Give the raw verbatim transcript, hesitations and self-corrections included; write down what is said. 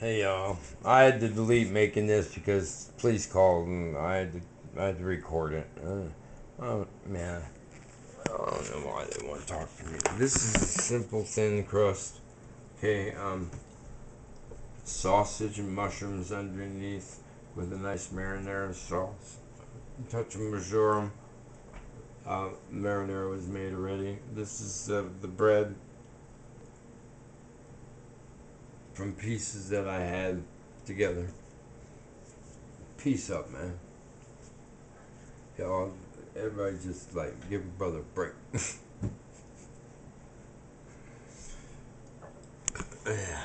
Hey y'all, I had to delete making this because police called and I had to, I had to record it. Uh, oh man, I don't know why they want to talk to me. This is a simple thin crust. Okay, um, sausage and mushrooms underneath with a nice marinara sauce. Touch of majorum. Uh, marinara was made already. This is uh, the bread. From pieces that I had together. Peace up, man. Y'all, everybody just like give a brother a break. Yeah.